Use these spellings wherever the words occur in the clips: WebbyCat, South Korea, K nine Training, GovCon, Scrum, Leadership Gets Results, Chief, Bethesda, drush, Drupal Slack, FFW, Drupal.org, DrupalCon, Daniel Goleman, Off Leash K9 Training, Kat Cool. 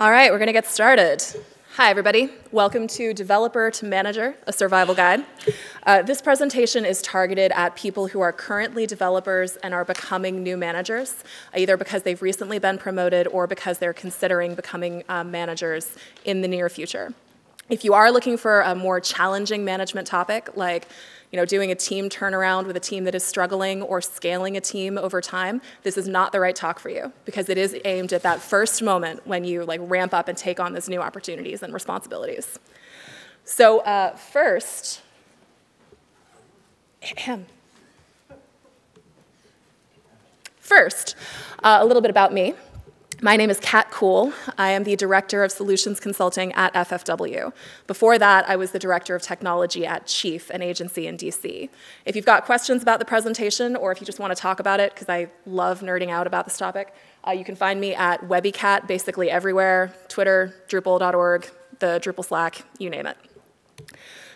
All right, we're going to get started. Hi, everybody. Welcome to Developer to Manager, a survival guide. This presentation is targeted at people who are currently developers and are becoming new managers, either because they've recently been promoted or because they're considering becoming managers in the near future. If you are looking for a more challenging management topic, like doing a team turnaround with a team that is struggling or scaling a team over time, this is not the right talk for you because it is aimed at that first moment when you ramp up and take on those new opportunities and responsibilities. So first, a little bit about me. My name is Kat Cool. I am the Director of Solutions Consulting at FFW. Before that, I was the Director of Technology at Chief, an agency in DC. If you've got questions about the presentation or if you just want to talk about it, because I love nerding out about this topic, you can find me at WebbyCat basically everywhere, Twitter, Drupal.org, the Drupal Slack, you name it.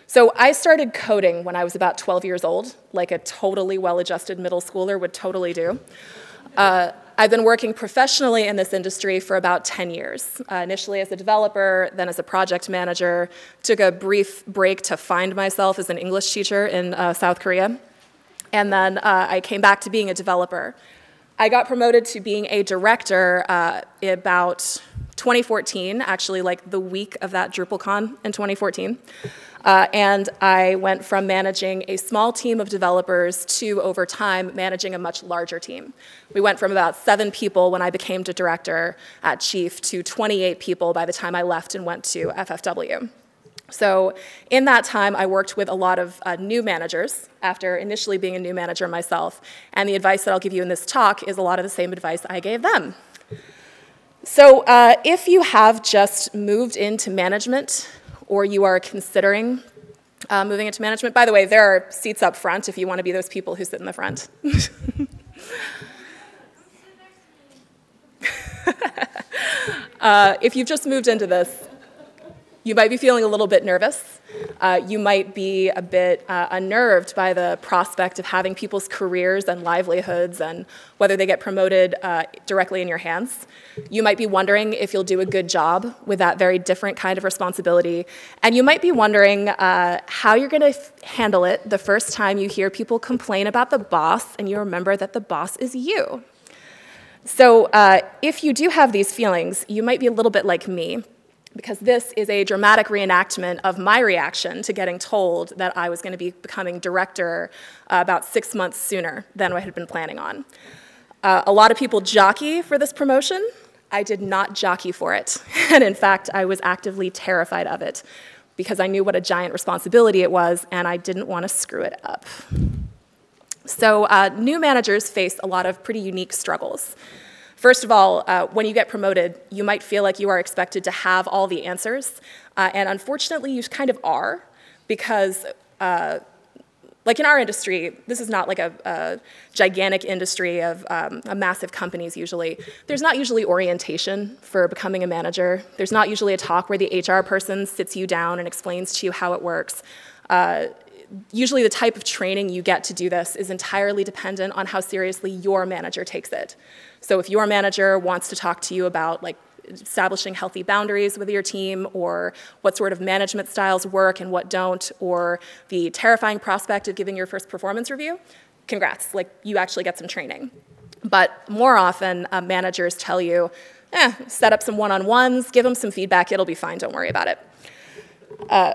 So I started coding when I was about 12 years old, like a totally well-adjusted middle schooler would totally do. I've been working professionally in this industry for about 10 years, initially as a developer, then as a project manager, took a brief break to find myself as an English teacher in South Korea, and then I came back to being a developer. I got promoted to being a director about 2014, actually like the week of that DrupalCon in 2014. And I went from managing a small team of developers to, over time, managing a much larger team. We went from about 7 people when I became a director at Chief to 28 people by the time I left and went to FFW. So in that time, I worked with a lot of new managers after initially being a new manager myself. And the advice that I'll give you in this talk is a lot of the same advice I gave them. So if you have just moved into management, or you are considering moving into management. By the way, there are seats up front if you want to be those people who sit in the front. If you've just moved into this, you might be feeling a little bit nervous. You might be a bit unnerved by the prospect of having people's careers and livelihoods and whether they get promoted directly in your hands. You might be wondering if you'll do a good job with that very different kind of responsibility. And you might be wondering how you're going to handle it the first time you hear people complain about the boss and you remember that the boss is you. So if you do have these feelings, you might be a little bit like me, because this is a dramatic reenactment of my reaction to getting told that I was going to be becoming director about 6 months sooner than I had been planning on. A lot of people jockey for this promotion. I did not jockey for it. And in fact, I was actively terrified of it because I knew what a giant responsibility it was and I didn't want to screw it up. So new managers face a lot of pretty unique struggles. First of all, when you get promoted, you might feel like you are expected to have all the answers. And unfortunately, you kind of are, because like in our industry, this is not like a gigantic industry of massive companies usually. There's not usually orientation for becoming a manager. There's not usually a talk where the HR person sits you down and explains to you how it works. Usually the type of training you get to do this is entirely dependent on how seriously your manager takes it. So if your manager wants to talk to you about establishing healthy boundaries with your team, or what sort of management styles work and what don't, or the terrifying prospect of giving your first performance review, congrats, you actually get some training. But more often, managers tell you, set up some one-on-ones, give them some feedback, it'll be fine, don't worry about it.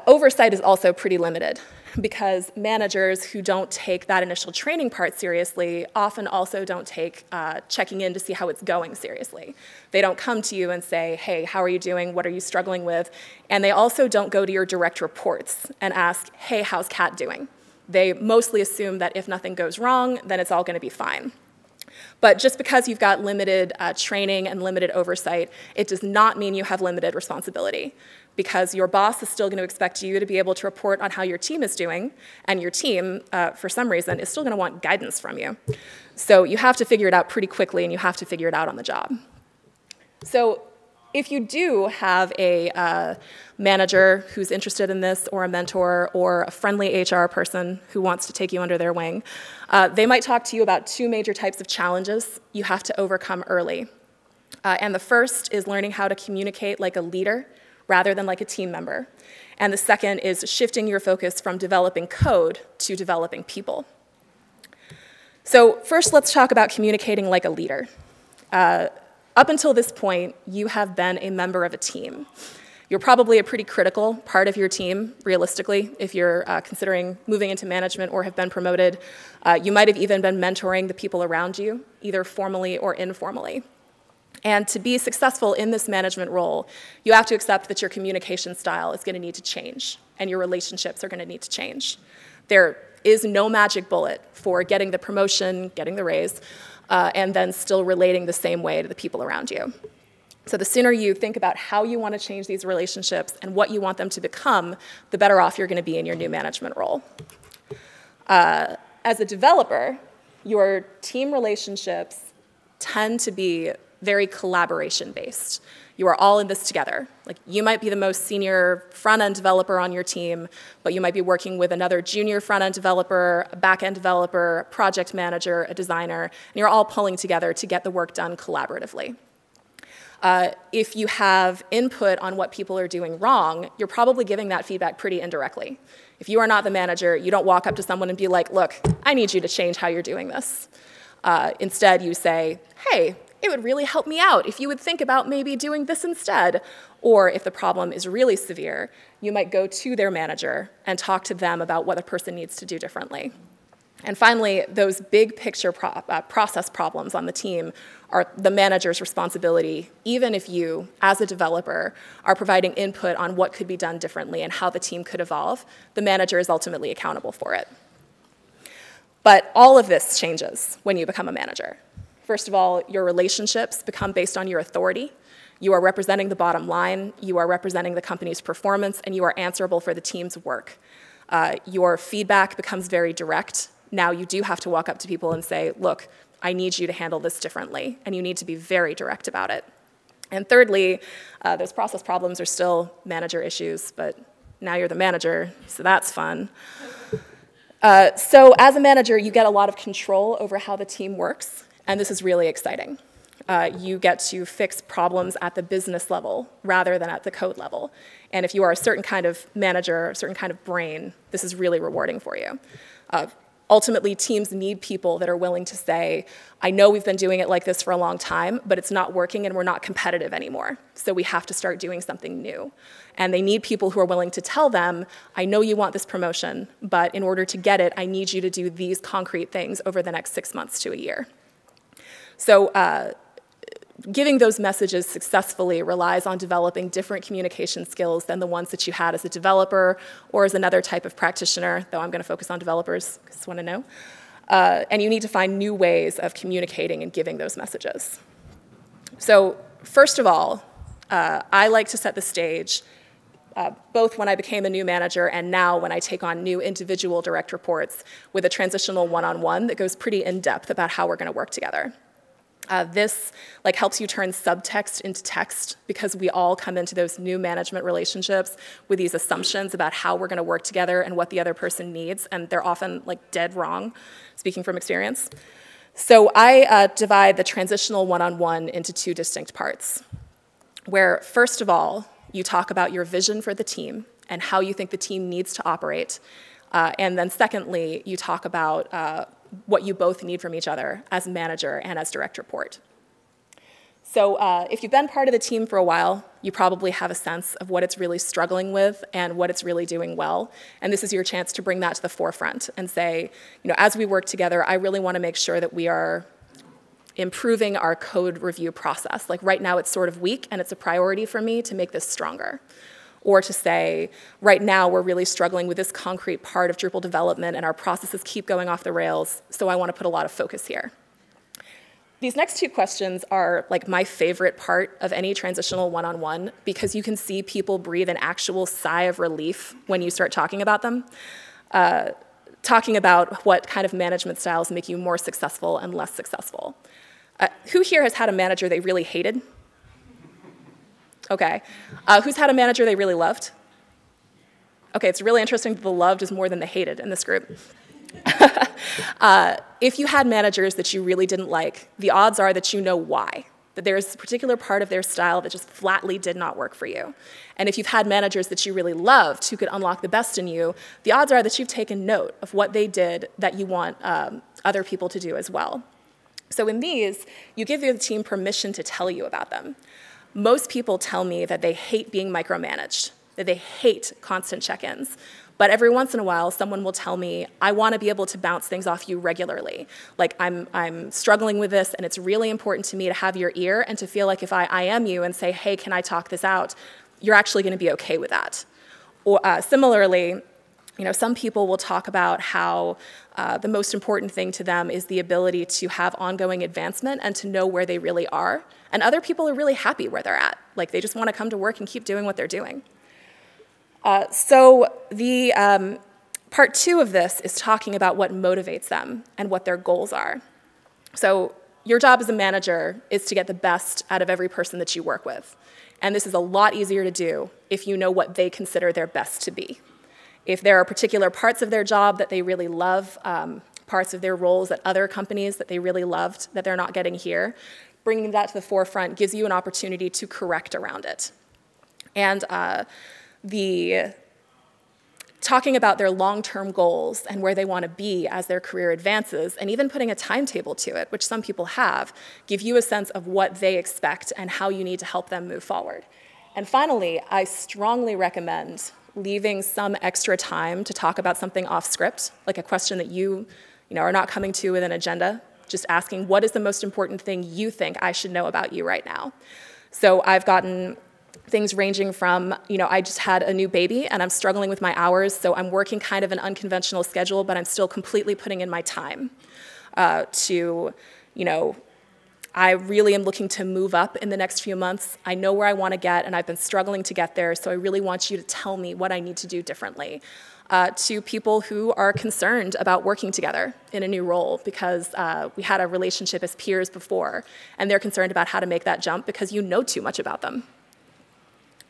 Oversight is also pretty limited, because managers who don't take that initial training part seriously often also don't take checking in to see how it's going seriously. They don't come to you and say, hey, how are you doing? What are you struggling with? And they also don't go to your direct reports and ask, hey, how's Kat doing? They mostly assume that if nothing goes wrong, then it's all going to be fine. But just because you've got limited training and limited oversight, it does not mean you have limited responsibility, because your boss is still going to expect you to be able to report on how your team is doing, and your team, for some reason, is still going to want guidance from you. So you have to figure it out pretty quickly, and you have to figure it out on the job. So if you do have a manager who's interested in this, or a mentor, or a friendly HR person who wants to take you under their wing, they might talk to you about 2 major types of challenges you have to overcome early. And the first is learning how to communicate like a leader rather than like a team member. And the second is shifting your focus from developing code to developing people. So first, let's talk about communicating like a leader. Up until this point, you have been a member of a team. You're probably a pretty critical part of your team, realistically, if you're considering moving into management or have been promoted. You might have even been mentoring the people around you, either formally or informally. And to be successful in this management role, you have to accept that your communication style is going to need to change, and your relationships are going to need to change. There is no magic bullet for getting the promotion, getting the raise, and then still relating the same way to the people around you. So the sooner you think about how you want to change these relationships and what you want them to become, the better off you're going to be in your new management role. As a developer, your team relationships tend to be very collaboration-based. You are all in this together. Like, you might be the most senior front-end developer on your team, but you might be working with another junior front-end developer, a back-end developer, a project manager, a designer, and you're all pulling together to get the work done collaboratively. If you have input on what people are doing wrong, you're probably giving that feedback pretty indirectly. If you are not the manager, you don't walk up to someone and be like, look, I need you to change how you're doing this. Instead, you say, hey, it would really help me out if you would think about maybe doing this instead. Or if the problem is really severe, you might go to their manager and talk to them about what the person needs to do differently. And finally, those big picture process problems on the team are the manager's responsibility, even if you, as a developer, are providing input on what could be done differently and how the team could evolve. The manager is ultimately accountable for it. But all of this changes when you become a manager. First of all, your relationships become based on your authority. You are representing the bottom line, you are representing the company's performance, and you are answerable for the team's work. Your feedback becomes very direct. Now you do have to walk up to people and say, look, I need you to handle this differently, and you need to be very direct about it. And thirdly, those process problems are still manager issues, but now you're the manager, so that's fun. So as a manager, you get a lot of control over how the team works. And this is really exciting. You get to fix problems at the business level rather than at the code level. And if you are a certain kind of manager, a certain kind of brain, this is really rewarding for you. Ultimately, teams need people that are willing to say, I know we've been doing it like this for a long time, but it's not working and we're not competitive anymore. So we have to start doing something new. And they need people who are willing to tell them, I know you want this promotion, but in order to get it, I need you to do these concrete things over the next 6 months to a year. So giving those messages successfully relies on developing different communication skills than the ones that you had as a developer or as another type of practitioner, though I'm going to focus on developers because I want to know. And you need to find new ways of communicating and giving those messages. So first of all, I like to set the stage, both when I became a new manager and now when I take on new individual direct reports, with a transitional one-on-one that goes pretty in-depth about how we're going to work together. This helps you turn subtext into text, because we all come into those new management relationships with these assumptions about how we're going to work together and what the other person needs, and they're often dead wrong, speaking from experience. So I divide the transitional one-on-one into two distinct parts, where first of all, you talk about your vision for the team and how you think the team needs to operate, and then secondly, you talk about what you both need from each other as manager and as direct report. So if you've been part of the team for a while, you probably have a sense of what it's really struggling with and what it's really doing well. And this is your chance to bring that to the forefront and say, you know, as we work together, I really want to make sure that we are improving our code review process. Like, right now it's sort of weak and it's a priority for me to make this stronger. Or to say, right now we're really struggling with this concrete part of Drupal development and our processes keep going off the rails, so I want to put a lot of focus here. These next two questions are my favorite part of any transitional one-on-one, because you can see people breathe an actual sigh of relief when you start talking about them. Talking about what kind of management styles make you more successful and less successful. Who here has had a manager they really hated? Okay. Who's had a manager they really loved? Okay, it's really interesting that the loved is more than the hated in this group. If you had managers that you really didn't like, the odds are that you know why. that there is a particular part of their style that just flatly did not work for you. And if you've had managers that you really loved who could unlock the best in you, the odds are that you've taken note of what they did that you want other people to do as well. So in these, you give your team permission to tell you about them. Most people tell me that they hate being micromanaged, that they hate constant check-ins. But every once in a while, someone will tell me, I want to be able to bounce things off you regularly. Like, I'm struggling with this, and it's really important to me to have your ear and to feel like if I IM you and say, hey, can I talk this out, you're actually going to be okay with that. Or similarly, you know, some people will talk about how the most important thing to them is the ability to have ongoing advancement and to know where they really are. And other people are really happy where they're at. Like, they just want to come to work and keep doing what they're doing. So the part two of this is talking about what motivates them and what their goals are. So your job as a manager is to get the best out of every person that you work with. And this is a lot easier to do if you know what they consider their best to be. If there are particular parts of their job that they really love, parts of their roles at other companies that they really loved that they're not getting here, bringing that to the forefront gives you an opportunity to correct around it. And talking about their long-term goals and where they want to be as their career advances, and even putting a timetable to it, which some people have, give you a sense of what they expect and how you need to help them move forward. And finally, I strongly recommend leaving some extra time to talk about something off script, like a question that you know, are not coming to with an agenda, just asking what is the most important thing you think I should know about you right now. So I've gotten things ranging from, you know, I just had a new baby and I'm struggling with my hours, so I'm working kind of an unconventional schedule, but I'm still completely putting in my time, to, you know, I really am looking to move up in the next few months. I know where I want to get, and I've been struggling to get there, so I really want you to tell me what I need to do differently. To people who are concerned about working together in a new role, because we had a relationship as peers before, and they're concerned about how to make that jump because you know too much about them.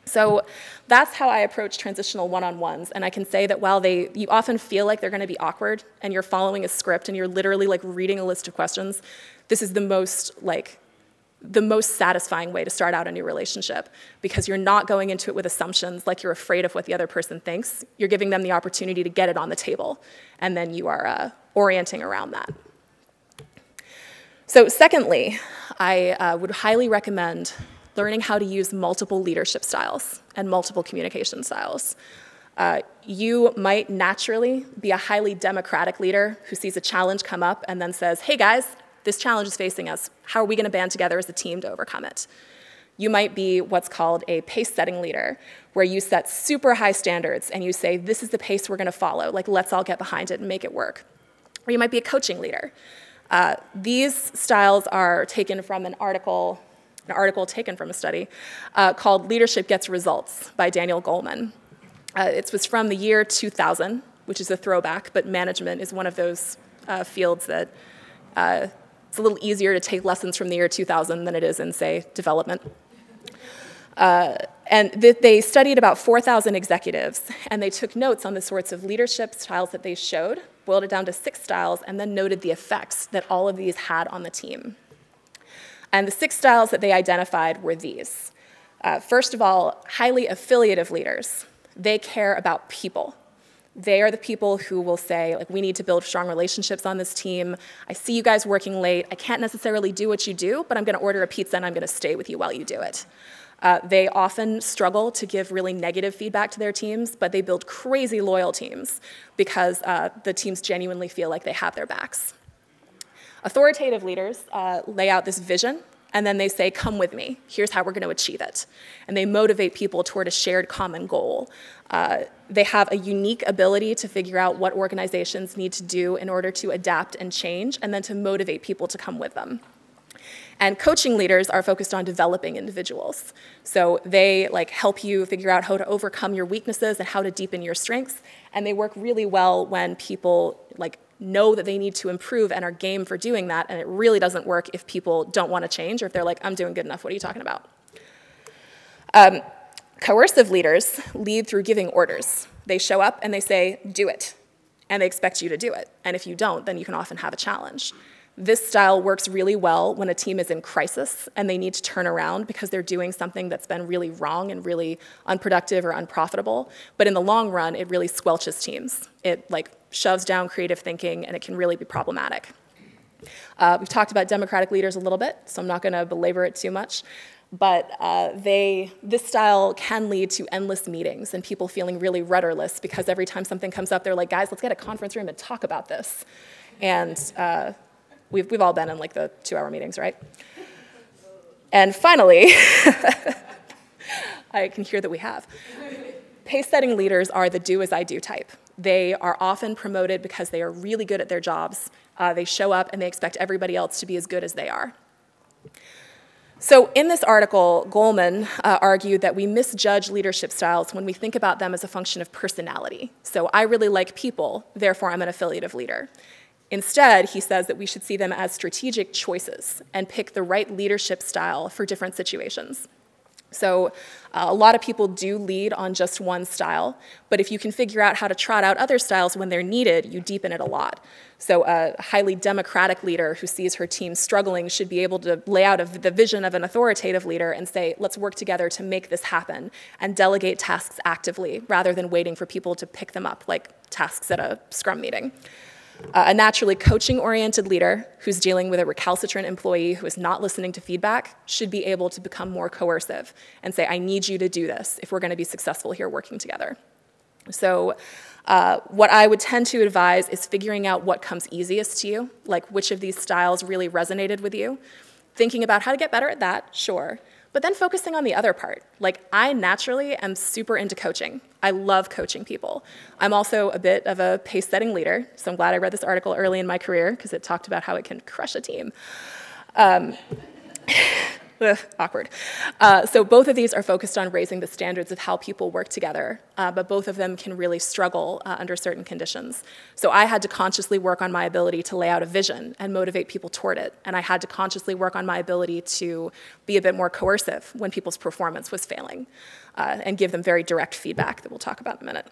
So that's how I approach transitional one-on-ones, and I can say that while you often feel like they're going to be awkward, and you're following a script, and you're literally like reading a list of questions, this is the most satisfying way to start out a new relationship, because you're not going into it with assumptions like you're afraid of what the other person thinks. You're giving them the opportunity to get it on the table, and then you are orienting around that. So secondly, I would highly recommend learning how to use multiple leadership styles and multiple communication styles. You might naturally be a highly democratic leader who sees a challenge come up and then says, hey guys, this challenge is facing us. How are we going to band together as a team to overcome it? You might be what's called a pace-setting leader, where you set super high standards and you say, this is the pace we're going to follow. Like, let's all get behind it and make it work. Or you might be a coaching leader. These styles are taken from an article taken from a study called Leadership Gets Results by Daniel Goleman. It was from the year 2000, which is a throwback, but management is one of those fields that it's a little easier to take lessons from the year 2000 than it is in, say, development. And they studied about 4,000 executives, and they took notes on the sorts of leadership styles that they showed, boiled it down to 6 styles, and then noted the effects that all of these had on the team. And the 6 styles that they identified were these. First of all, highly affiliative leaders. They care about people. They are the people who will say, like, we need to build strong relationships on this team. I see you guys working late. I can't necessarily do what you do, but I'm going to order a pizza and I'm going to stay with you while you do it. They often struggle to give really negative feedback to their teams, but they build crazy loyal teams because the teams genuinely feel like they have their backs. Authoritative leaders lay out this vision, and then they say, come with me. Here's how we're going to achieve it. And they motivate people toward a shared common goal. They have a unique ability to figure out what organizations need to do in order to adapt and change, and then to motivate people to come with them. And coaching leaders are focused on developing individuals. So they help you figure out how to overcome your weaknesses and how to deepen your strengths. And they work really well when people know that they need to improve and are game for doing that, and it really doesn't work if people don't want to change, or if they're like, I'm doing good enough, what are you talking about? Coercive leaders lead through giving orders. They show up and they say, do it, and they expect you to do it, and if you don't, then you can often have a challenge. This style works really well when a team is in crisis and they need to turn around because they're doing something that's been really wrong and really unproductive or unprofitable. But in the long run, it really squelches teams. It like shoves down creative thinking and it can really be problematic. We've talked about democratic leaders a little bit, so I'm not going to belabor it too much. But this style can lead to endless meetings and people feeling really rudderless because every time something comes up, they're like, guys, let's get a conference room and talk about this. And we've all been in like the 2-hour meetings, right? And finally, I can hear that we have. Pace-setting leaders are the do-as-I-do type. They are often promoted because they are really good at their jobs. They show up and they expect everybody else to be as good as they are. So in this article, Goleman argued that we misjudge leadership styles when we think about them as a function of personality. So I really like people, therefore I'm an affiliative leader. Instead, he says that we should see them as strategic choices and pick the right leadership style for different situations. So a lot of people do lead on just one style, but if you can figure out how to trot out other styles when they're needed, you deepen it a lot. So a highly democratic leader who sees her team struggling should be able to lay out the vision of an authoritative leader and say, let's work together to make this happen, and delegate tasks actively rather than waiting for people to pick them up, like tasks at a Scrum meeting. A naturally coaching-oriented leader who's dealing with a recalcitrant employee who is not listening to feedback should be able to become more coercive and say, I need you to do this if we're going to be successful here working together. So what I would tend to advise is figuring out what comes easiest to you, like which of these styles really resonated with you, thinking about how to get better at that, sure, but then focusing on the other part. Like, I naturally am super into coaching. I love coaching people. I'm also a bit of a pace-setting leader, so I'm glad I read this article early in my career because it talked about how it can crush a team. Awkward. So both of these are focused on raising the standards of how people work together, but both of them can really struggle under certain conditions. So I had to consciously work on my ability to lay out a vision and motivate people toward it, and I had to consciously work on my ability to be a bit more coercive when people's performance was failing, and give them very direct feedback that we'll talk about in a minute.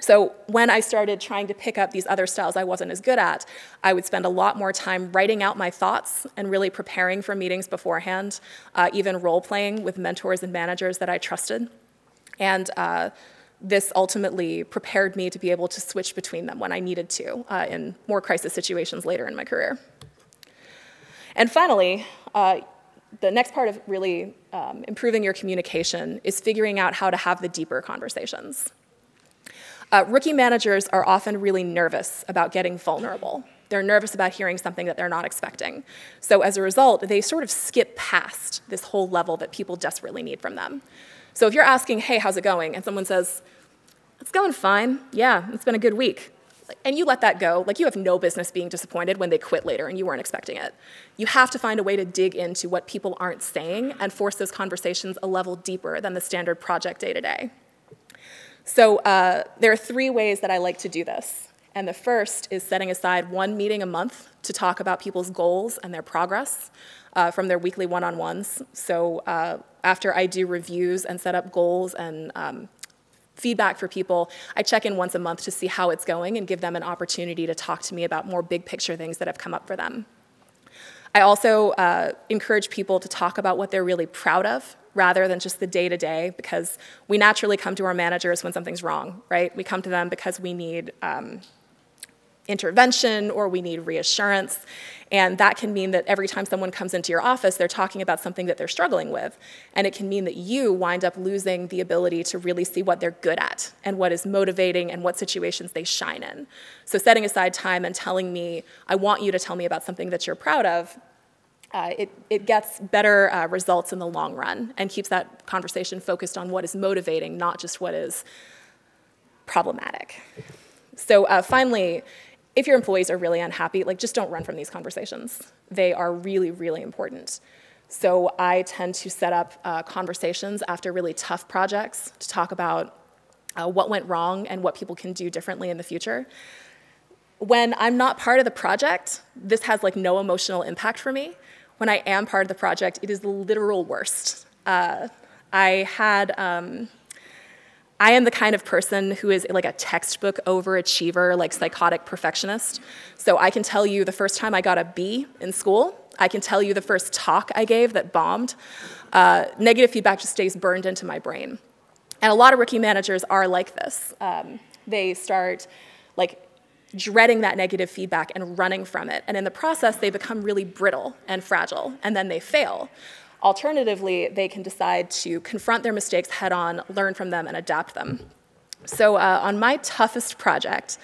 So when I started trying to pick up these other styles I wasn't as good at, I would spend a lot more time writing out my thoughts and really preparing for meetings beforehand, even role-playing with mentors and managers that I trusted. And this ultimately prepared me to be able to switch between them when I needed to in more crisis situations later in my career. And finally, the next part of really improving your communication is figuring out how to have the deeper conversations. Rookie managers are often really nervous about getting vulnerable. They're nervous about hearing something that they're not expecting. So as a result, they sort of skip past this whole level that people desperately need from them. So if you're asking, hey, how's it going? And someone says, it's going fine. Yeah, it's been a good week. And you let that go. Like, you have no business being disappointed when they quit later and you weren't expecting it. You have to find a way to dig into what people aren't saying and force those conversations a level deeper than the standard project day-to-day. So there are 3 ways that I like to do this. And the first is setting aside one meeting a month to talk about people's goals and their progress from their weekly one-on-ones. So after I do reviews and set up goals and feedback for people, I check in once a month to see how it's going and give them an opportunity to talk to me about more big picture things that have come up for them. I also encourage people to talk about what they're really proud of rather than just the day-to-day, because we naturally come to our managers when something's wrong, right? We come to them because we need intervention or we need reassurance, and that can mean that every time someone comes into your office, they're talking about something that they're struggling with, and it can mean that you wind up losing the ability to really see what they're good at and what is motivating and what situations they shine in. So setting aside time and telling me, I want you to tell me about something that you're proud of, it gets better results in the long run and keeps that conversation focused on what is motivating, not just what is problematic. So finally, if your employees are really unhappy, like, just don't run from these conversations. They are really, really important. So I tend to set up conversations after really tough projects to talk about what went wrong and what people can do differently in the future. When I'm not part of the project, this has like no emotional impact for me. When I am part of the project, it is the literal worst. I had I am the kind of person who is like a textbook overachiever, like psychotic perfectionist. So I can tell you the first time I got a B in school. I can tell you the first talk I gave that bombed. Negative feedback just stays burned into my brain. And a lot of rookie managers are like this. They start like dreading that negative feedback and running from it. And in the process, they become really brittle and fragile, and then they fail. Alternatively, they can decide to confront their mistakes head on, learn from them, and adapt them. So on my toughest project,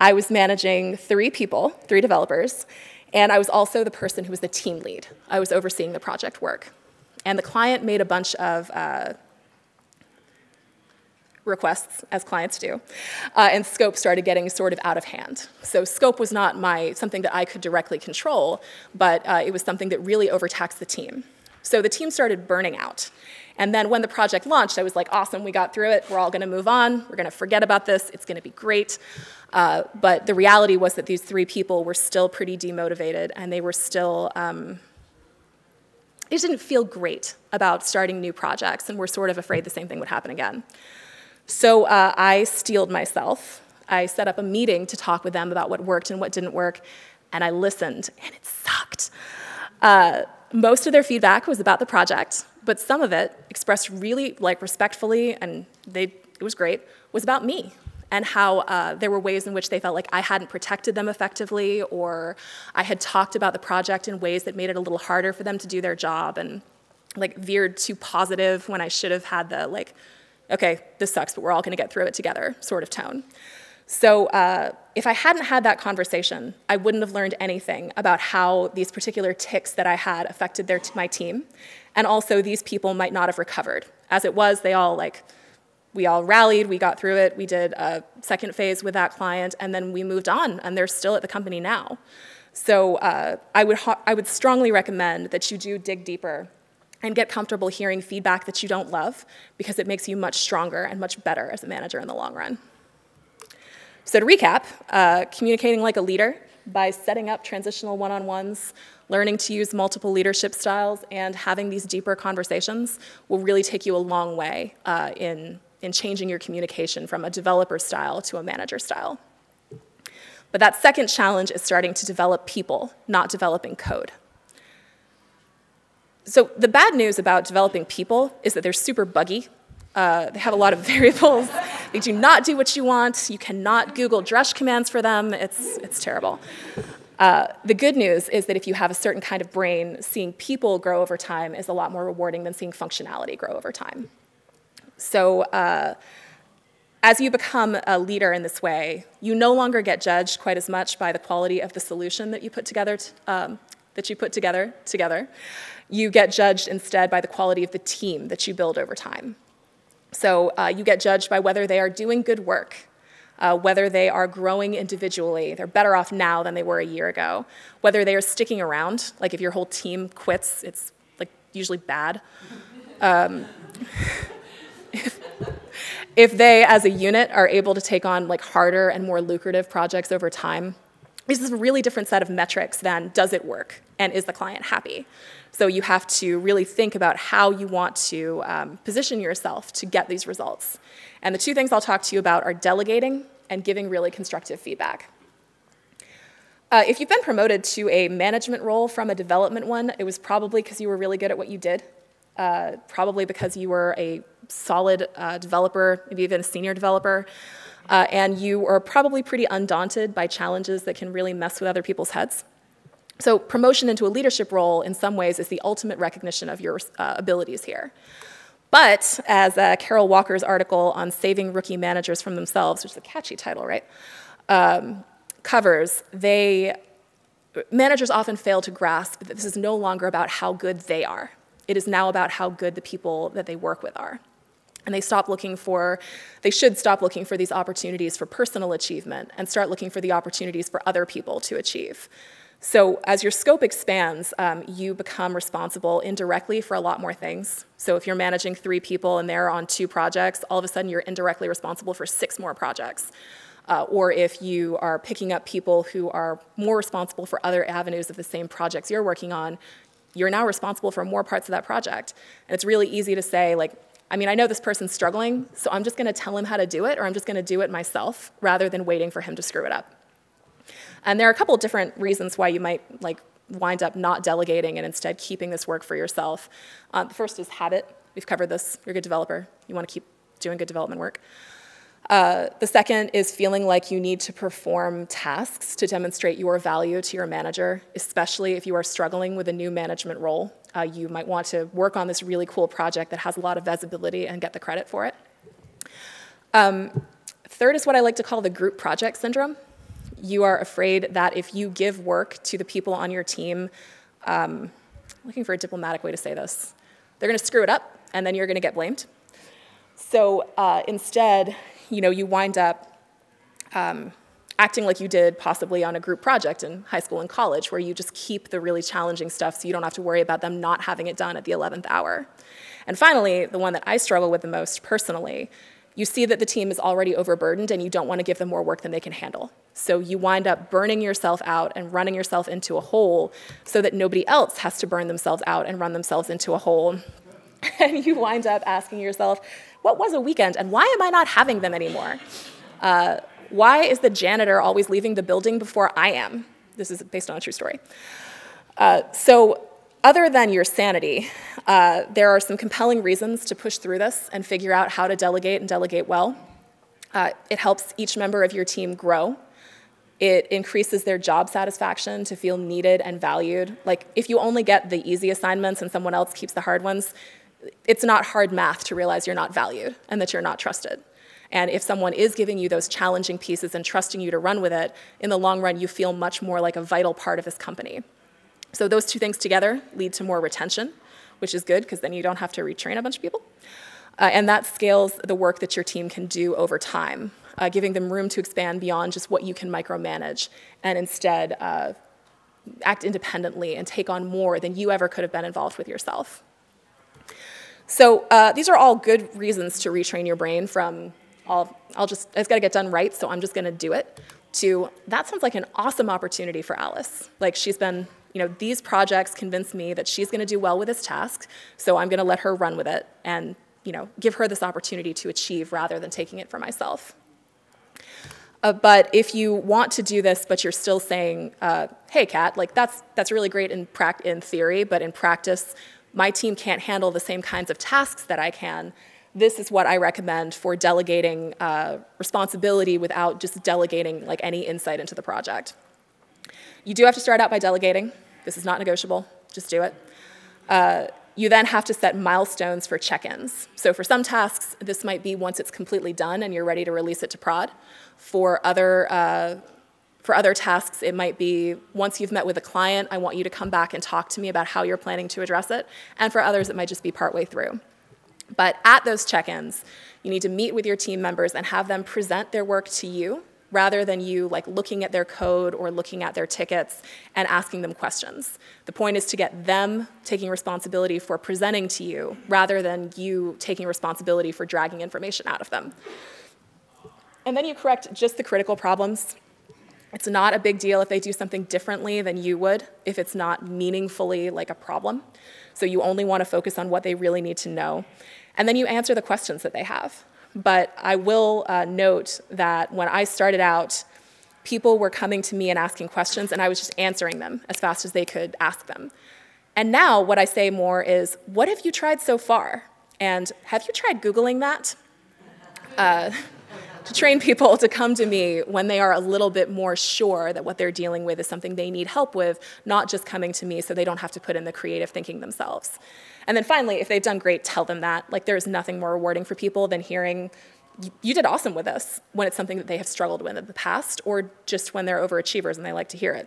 I was managing three people, three developers, and I was also the person who was the team lead. I was overseeing the project work. And the client made a bunch of requests, as clients do, and scope started getting sort of out of hand. So scope was not something that I could directly control, but it was something that really overtaxed the team. So the team started burning out. And then when the project launched, I was like, awesome, we got through it. We're all going to move on. We're going to forget about this. It's going to be great. But the reality was that these three people were still pretty demotivated, and they were still, it didn't feel great about starting new projects, and we're sort of afraid the same thing would happen again. So I steeled myself. I set up a meeting to talk with them about what worked and what didn't work, and I listened, and it sucked. Most of their feedback was about the project, but some of it, expressed really respectfully, and it was great, was about me and how there were ways in which they felt like I hadn't protected them effectively, or I had talked about the project in ways that made it a little harder for them to do their job, and like veered too positive when I should have had the like, okay, this sucks, but we're all gonna get through it together sort of tone. So if I hadn't had that conversation, I wouldn't have learned anything about how these particular tics that I had affected my team. And also, these people might not have recovered. As it was, they all we all rallied, we got through it, we did a second phase with that client, and then we moved on, and they're still at the company now. So I would strongly recommend that you do dig deeper and get comfortable hearing feedback that you don't love, because it makes you much stronger and much better as a manager in the long run. So to recap, communicating like a leader by setting up transitional one-on-ones, learning to use multiple leadership styles, and having these deeper conversations will really take you a long way in changing your communication from a developer style to a manager style. But that second challenge is starting to develop people, not developing code. So the bad news about developing people is that they're super buggy. They have a lot of variables. They do not do what you want. You cannot Google drush commands for them. It's terrible. The good news is that if you have a certain kind of brain, seeing people grow over time is a lot more rewarding than seeing functionality grow over time. So as you become a leader in this way, you no longer get judged quite as much by the quality of the solution that you put together, You get judged instead by the quality of the team that you build over time. So you get judged by whether they are doing good work, whether they are growing individually. They're better off now than they were a year ago. Whether they are sticking around, like if your whole team quits, it's like usually bad. If they, as a unit, are able to take on like harder and more lucrative projects over time. This is a really different set of metrics than does it work and is the client happy. So you have to really think about how you want to position yourself to get these results. And the two things I'll talk to you about are delegating and giving really constructive feedback. If you've been promoted to a management role from a development one, it was probably because you were really good at what you did, probably because you were a solid developer, maybe even a senior developer. And you are probably pretty undaunted by challenges that can really mess with other people's heads. So promotion into a leadership role, in some ways, is the ultimate recognition of your abilities here. But as Carol Walker's article on saving rookie managers from themselves, which is a catchy title, right, covers, managers often fail to grasp that this is no longer about how good they are. It is now about how good the people that they work with are. And they should stop looking for these opportunities for personal achievement and start looking for the opportunities for other people to achieve. So as your scope expands, you become responsible indirectly for a lot more things. So if you're managing three people and they're on two projects, all of a sudden you're indirectly responsible for six more projects. Or if you are picking up people who are more responsible for other avenues of the same projects you're working on, you're now responsible for more parts of that project. And it's really easy to say, like, I mean, I know this person's struggling, so I'm just going to tell him how to do it, or I'm just going to do it myself, rather than waiting for him to screw it up. And there are a couple different reasons why you might wind up not delegating and instead keeping this work for yourself. The first is habit. We've covered this. You're a good developer. You want to keep doing good development work. The second is feeling like you need to perform tasks to demonstrate your value to your manager, especially if you are struggling with a new management role. You might want to work on this really cool project that has a lot of visibility and get the credit for it. Third is what I like to call the group project syndrome. You are afraid that if you give work to the people on your team, looking for a diplomatic way to say this, they're going to screw it up, and then you're going to get blamed. So instead, you wind up acting like you did possibly on a group project in high school and college, where you just keep the really challenging stuff so you don't have to worry about them not having it done at the 11th hour. And finally, the one that I struggle with the most personally, you see that the team is already overburdened and you don't want to give them more work than they can handle. So you wind up burning yourself out and running yourself into a hole so that nobody else has to burn themselves out and run themselves into a hole. And you wind up asking yourself, what was a weekend and why am I not having them anymore? Why is the janitor always leaving the building before I am? This is based on a true story. So other than your sanity, there are some compelling reasons to push through this and figure out how to delegate and delegate well. It helps each member of your team grow. It increases their job satisfaction to feel needed and valued. Like, if you only get the easy assignments and someone else keeps the hard ones, it's not hard math to realize you're not valued and that you're not trusted. And if someone is giving you those challenging pieces and trusting you to run with it, in the long run, you feel much more like a vital part of this company. So those two things together lead to more retention, which is good because then you don't have to retrain a bunch of people. And that scales the work that your team can do over time, giving them room to expand beyond just what you can micromanage and instead act independently and take on more than you ever could have been involved with yourself. So these are all good reasons to retrain your brain from I just got to get done right, so I'm just going to do it, to that sounds like an awesome opportunity for Alice. Like, she's been, these projects convince me that she's going to do well with this task, so I'm going to let her run with it and, give her this opportunity to achieve rather than taking it for myself. But if you want to do this, but you're still saying, hey, Kat, that's really great in theory, but in practice, my team can't handle the same kinds of tasks that I can. This is what I recommend for delegating responsibility without just delegating any insight into the project. You do have to start out by delegating. This is not negotiable. Just do it. You then have to set milestones for check-ins. So for some tasks, this might be once it's completely done and you're ready to release it to prod. For other tasks, it might be once you've met with a client, I want you to come back and talk to me about how you're planning to address it. And for others, it might just be partway through. But at those check-ins, you need to meet with your team members and have them present their work to you rather than you looking at their code or looking at their tickets and asking them questions. The point is to get them taking responsibility for presenting to you rather than you taking responsibility for dragging information out of them. And then you correct just the critical problems. It's not a big deal if they do something differently than you would, if it's not meaningfully a problem. So you only want to focus on what they really need to know. And then you answer the questions that they have. But I will note that when I started out, people were coming to me and asking questions, and I was just answering them as fast as they could ask them. And now what I say more is, what have you tried so far? And have you tried Googling that? To train people to come to me when they are a little bit more sure that what they're dealing with is something they need help with, not just coming to me so they don't have to put in the creative thinking themselves. And then finally, if they've done great, tell them that. There's nothing more rewarding for people than hearing, you did awesome with this, when it's something that they have struggled with in the past or just when they're overachievers and they like to hear it.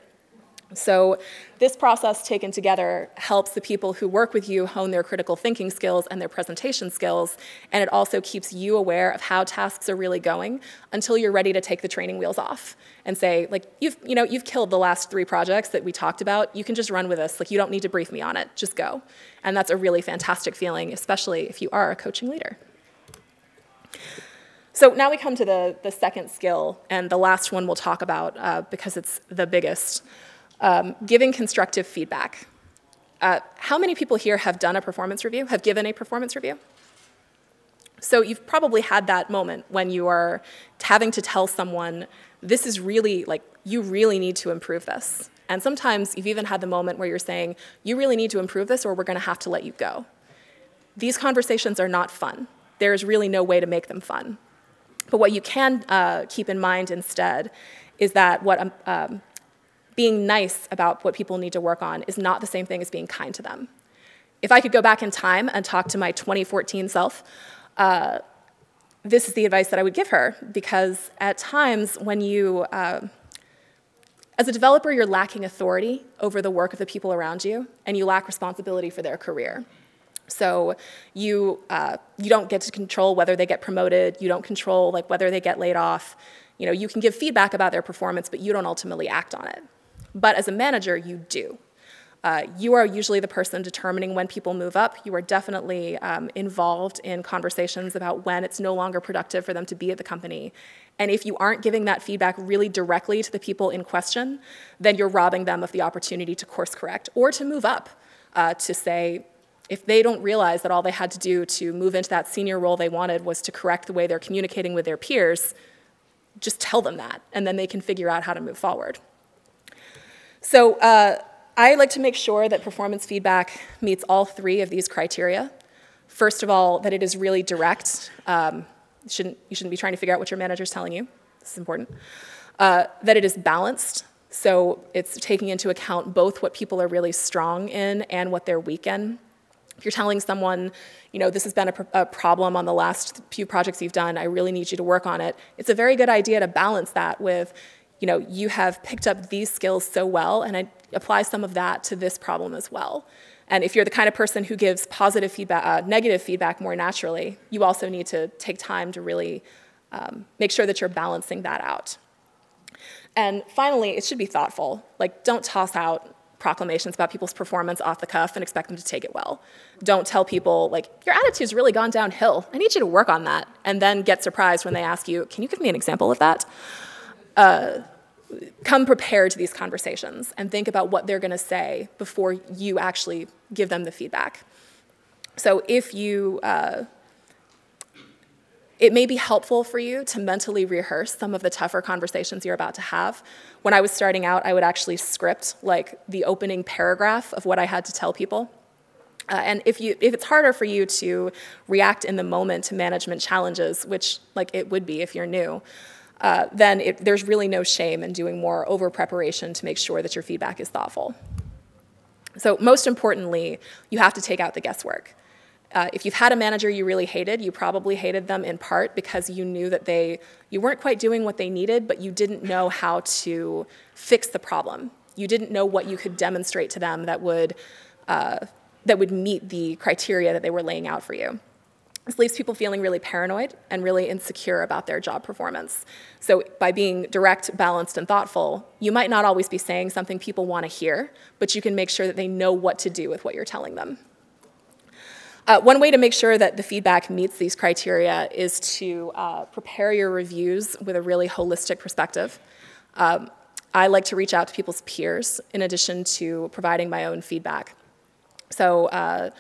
So this process taken together helps the people who work with you hone their critical thinking skills and their presentation skills, and it also keeps you aware of how tasks are really going until you're ready to take the training wheels off and say, you've killed the last 3 projects that we talked about. You can just run with this. You don't need to brief me on it. Just go. And that's a really fantastic feeling, especially if you are a coaching leader. So now we come to the second skill, and the last one we'll talk about because it's the biggest. Giving constructive feedback. How many people here have given a performance review? So you've probably had that moment when you are having to tell someone, this is really, like, you really need to improve this. And sometimes you've even had the moment where you're saying, you really need to improve this or we're going to have to let you go. These conversations are not fun. There is really no way to make them fun. But what you can keep in mind instead is that what being nice about what people need to work on is not the same thing as being kind to them. If I could go back in time and talk to my 2014 self, this is the advice that I would give her, because at times when you, as a developer, you're lacking authority over the work of the people around you, and you lack responsibility for their career. So you don't get to control whether they get promoted, you don't control like whether they get laid off. You know, you can give feedback about their performance, but you don't ultimately act on it. But as a manager, you do. You are usually the person determining when people move up. You are definitely involved in conversations about when it's no longer productive for them to be at the company. And if you aren't giving that feedback really directly to the people in question, then you're robbing them of the opportunity to course correct or to move up, to say, if they don't realize that all they had to do to move into that senior role they wanted was to correct the way they're communicating with their peers, just tell them that, and then they can figure out how to move forward. So I like to make sure that performance feedback meets all three of these criteria. First of all, that it is really direct. You shouldn't be trying to figure out what your manager's telling you. This is important. That it is balanced. So it's taking into account both what people are really strong in and what they're weak in. If you're telling someone, you know, this has been a problem on the last few projects you've done, I really need you to work on it, it's a very good idea to balance that with, you know, you have picked up these skills so well, and I apply some of that to this problem as well. And if you're the kind of person who gives positive feedback, negative feedback more naturally, you also need to take time to really make sure that you're balancing that out. And finally, it should be thoughtful. Like, don't toss out proclamations about people's performance off the cuff and expect them to take it well. Don't tell people, like, your attitude's really gone downhill. I need you to work on that. And then get surprised when they ask you, can you give me an example of that? Come prepared to these conversations and think about what they're going to say before you actually give them the feedback. So if you, it may be helpful for you to mentally rehearse some of the tougher conversations you're about to have. When I was starting out, I would actually script like the opening paragraph of what I had to tell people. And if it's harder for you to react in the moment to management challenges, which like it would be if you're new, then there's really no shame in doing more over-preparation to make sure that your feedback is thoughtful. So most importantly, you have to take out the guesswork. If you've had a manager you really hated, you probably hated them in part because you knew that you weren't quite doing what they needed, but you didn't know how to fix the problem. You didn't know what you could demonstrate to them that would meet the criteria that they were laying out for you. This leaves people feeling really paranoid and really insecure about their job performance. So by being direct, balanced, and thoughtful, you might not always be saying something people want to hear, but you can make sure that they know what to do with what you're telling them. One way to make sure that the feedback meets these criteria is to prepare your reviews with a really holistic perspective. I like to reach out to people's peers in addition to providing my own feedback. So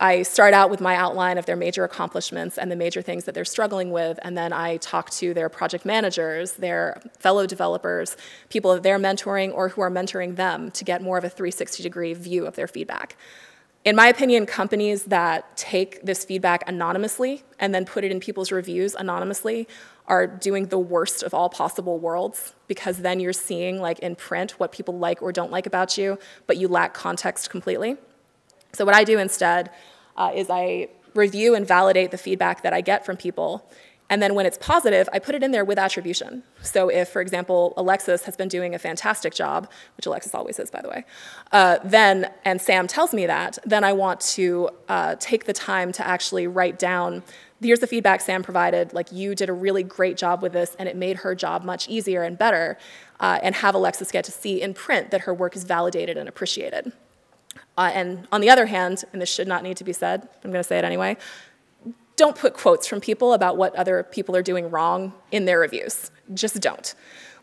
I start out with my outline of their major accomplishments and the major things that they're struggling with, and then I talk to their project managers, their fellow developers, people that they're mentoring or who are mentoring them to get more of a 360-degree view of their feedback. In my opinion, companies that take this feedback anonymously and then put it in people's reviews anonymously are doing the worst of all possible worlds, because then you're seeing, like, in print what people like or don't like about you, but you lack context completely. So what I do instead is I review and validate the feedback that I get from people, and then when it's positive, I put it in there with attribution. So if, for example, Alexis has been doing a fantastic job, which Alexis always is, by the way, and Sam tells me that, then I want to take the time to actually write down, here's the feedback Sam provided, like, you did a really great job with this, and it made her job much easier and better, and have Alexis get to see in print that her work is validated and appreciated. And on the other hand, and this should not need to be said, I'm going to say it anyway, Don't put quotes from people about what other people are doing wrong in their reviews. Just don't.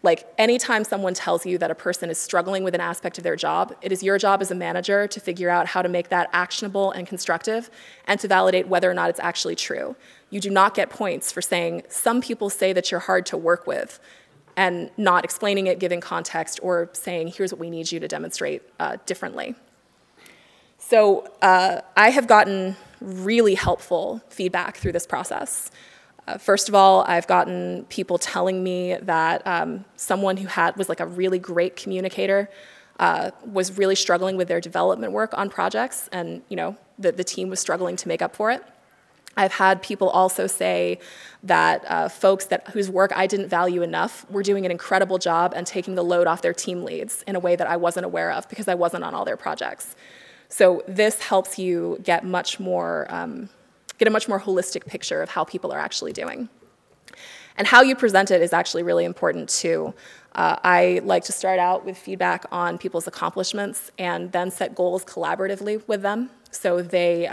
Like, anytime someone tells you that a person is struggling with an aspect of their job, it is your job as a manager to figure out how to make that actionable and constructive and to validate whether or not it's actually true. You do not get points for saying, some people say that you're hard to work with, and not explaining it, giving context, or saying, here's what we need you to demonstrate differently. So I have gotten really helpful feedback through this process. First of all, I've gotten people telling me that someone who was like a really great communicator was really struggling with their development work on projects, and you know, the team was struggling to make up for it. I've had people also say that folks whose work I didn't value enough were doing an incredible job and taking the load off their team leads in a way that I wasn't aware of because I wasn't on all their projects. So this helps you get much more, get a much more holistic picture of how people are actually doing. And how you present it is actually really important too. I like to start out with feedback on people's accomplishments and then set goals collaboratively with them. So they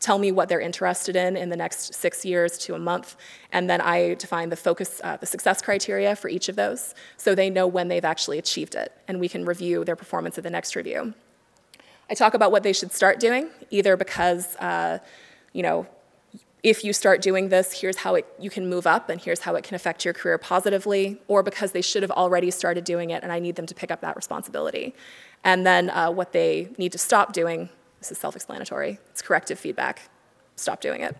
tell me what they're interested in the next 6 years to a month, and then I define the focus, the success criteria for each of those, so they know when they've actually achieved it, and we can review their performance at the next review. I talk about what they should start doing, either because, you know, if you start doing this, here's how you can move up and here's how it can affect your career positively, or because they should have already started doing it and I need them to pick up that responsibility. And then what they need to stop doing. This is self-explanatory. It's corrective feedback. Stop doing it.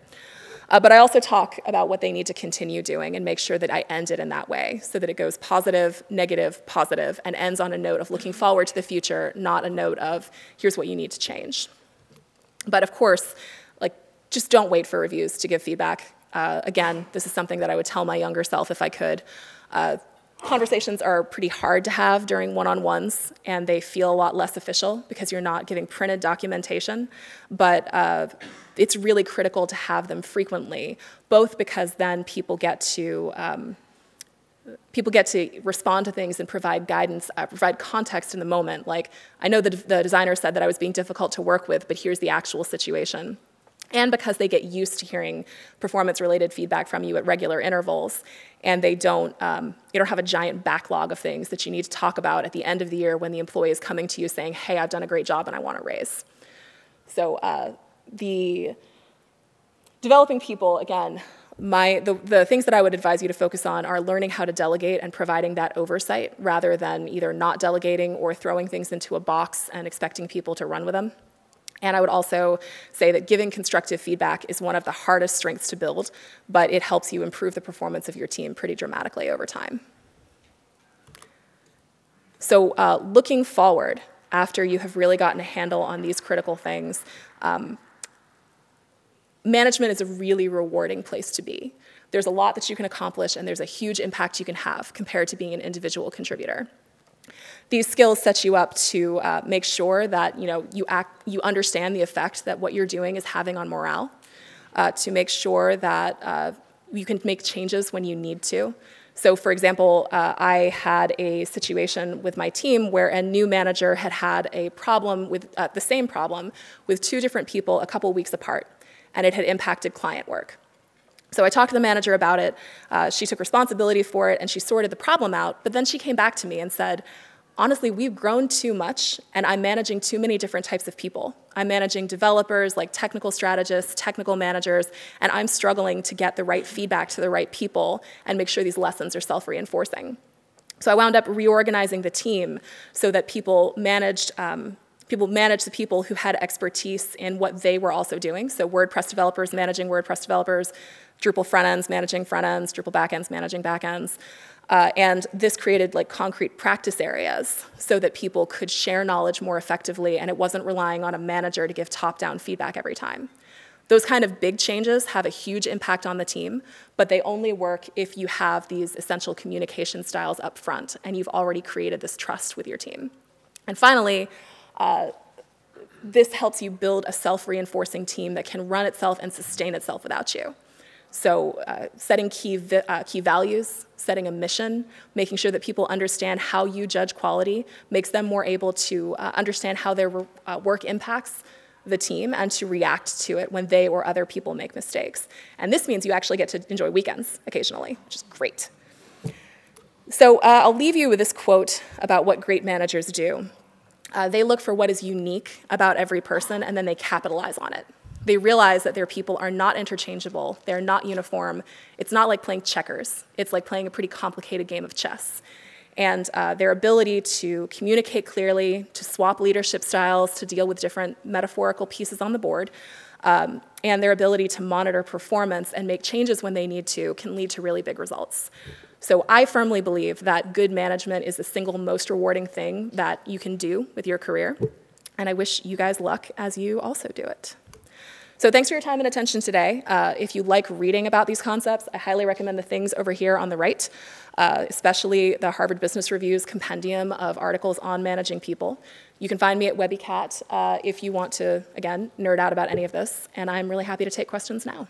But I also talk about what they need to continue doing and make sure that I end it in that way so that it goes positive, negative, positive, and ends on a note of looking forward to the future, not a note of here's what you need to change. But of course, just don't wait for reviews to give feedback. Again, this is something that I would tell my younger self if I could. Conversations are pretty hard to have during one-on-ones, and they feel a lot less official because you're not giving printed documentation. But it's really critical to have them frequently, both because then people get to respond to things and provide guidance, provide context in the moment. Like, I know the designer said that I was being difficult to work with, but here's the actual situation. And because they get used to hearing performance-related feedback from you at regular intervals, and you don't have a giant backlog of things that you need to talk about at the end of the year when the employee is coming to you saying, hey, I've done a great job and I want a raise. So the developing people, again, the things that I would advise you to focus on are learning how to delegate and providing that oversight rather than either not delegating or throwing things into a box and expecting people to run with them. And I would also say that giving constructive feedback is one of the hardest strengths to build, but it helps you improve the performance of your team pretty dramatically over time. So looking forward, after you have really gotten a handle on these critical things, management is a really rewarding place to be. There's a lot that you can accomplish, and there's a huge impact you can have compared to being an individual contributor. These skills set you up to make sure that you understand the effect that what you're doing is having on morale, to make sure that you can make changes when you need to. So for example, I had a situation with my team where a new manager had a problem with, the same problem, with two different people a couple weeks apart, and it had impacted client work. So I talked to the manager about it, she took responsibility for it, and she sorted the problem out, but then she came back to me and said, honestly, we've grown too much, and I'm managing too many different types of people. I'm managing developers, like technical strategists, technical managers, and I'm struggling to get the right feedback to the right people and make sure these lessons are self-reinforcing. So I wound up reorganizing the team so that people managed the people who had expertise in what they were also doing. So WordPress developers managing WordPress developers, Drupal front ends managing front ends, Drupal back ends managing back ends. And this created concrete practice areas so that people could share knowledge more effectively, and it wasn't relying on a manager to give top-down feedback every time. Those kind of big changes have a huge impact on the team, but they only work if you have these essential communication styles up front and you've already created this trust with your team. And finally, this helps you build a self-reinforcing team that can run itself and sustain itself without you. So setting key values, setting a mission, making sure that people understand how you judge quality makes them more able to understand how their work impacts the team and to react to it when they or other people make mistakes. And this means you actually get to enjoy weekends occasionally, which is great. So I'll leave you with this quote about what great managers do. They look for what is unique about every person, and then they capitalize on it. They realize that their people are not interchangeable, they're not uniform. It's not like playing checkers. It's like playing a pretty complicated game of chess. And their ability to communicate clearly, to swap leadership styles, to deal with different metaphorical pieces on the board, and their ability to monitor performance and make changes when they need to can lead to really big results. So I firmly believe that good management is the single most rewarding thing that you can do with your career. And I wish you guys luck as you also do it. So thanks for your time and attention today. If you like reading about these concepts, I highly recommend the things over here on the right, especially the Harvard Business Review's compendium of articles on managing people. You can find me at WebbyCat if you want to, again, nerd out about any of this. And I'm really happy to take questions now.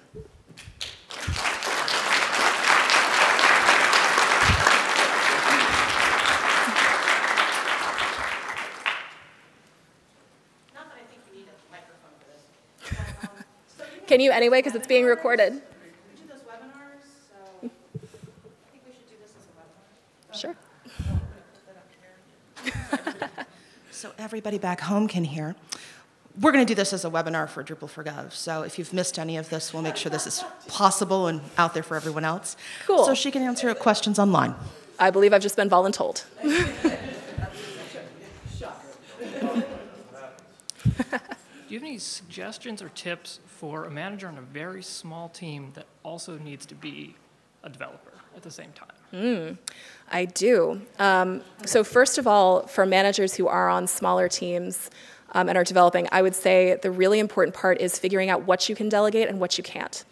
Can you anyway, because it's being recorded. We do those webinars, so I think we should do this as a webinar. Sure. So everybody back home can hear. We're going to do this as a webinar for Drupal for Gov. So if you've missed any of this, we'll make sure this is possible and out there for everyone else. Cool. So she can answer questions online. I believe I've just been voluntold. Do you have any suggestions or tips for a manager on a very small team that also needs to be a developer at the same time? I do. So first of all, for managers who are on smaller teams and are developing, I would say the really important part is figuring out what you can delegate and what you can't.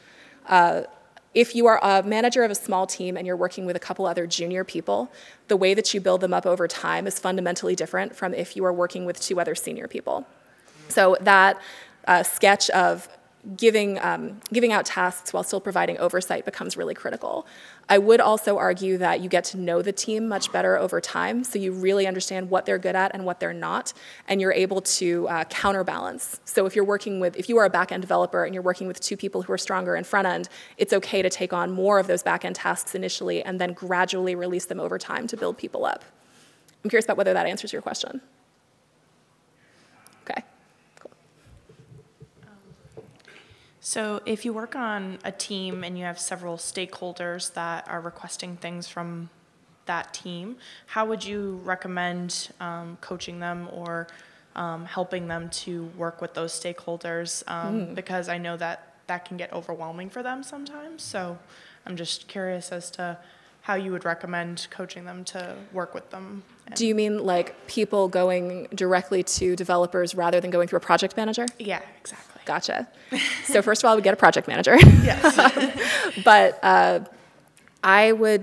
If you are a manager of a small team and you're working with a couple other junior people, the way that you build them up over time is fundamentally different from if you are working with two other senior people. So that sketch of giving out tasks while still providing oversight becomes really critical. I would also argue that you get to know the team much better over time, so you really understand what they're good at and what they're not, and you're able to counterbalance. So if you're working with, if you are a back-end developer and you're working with two people who are stronger in front-end, it's okay to take on more of those back-end tasks initially and then gradually release them over time to build people up. I'm curious about whether that answers your question. So if you work on a team and you have several stakeholders that are requesting things from that team, how would you recommend coaching them or helping them to work with those stakeholders? Because I know that that can get overwhelming for them sometimes. So I'm just curious as to how you would recommend coaching them to work with them. Do you mean like people going directly to developers rather than going through a project manager? Yeah, exactly. Gotcha. So first of all, we get a project manager. Yes. But I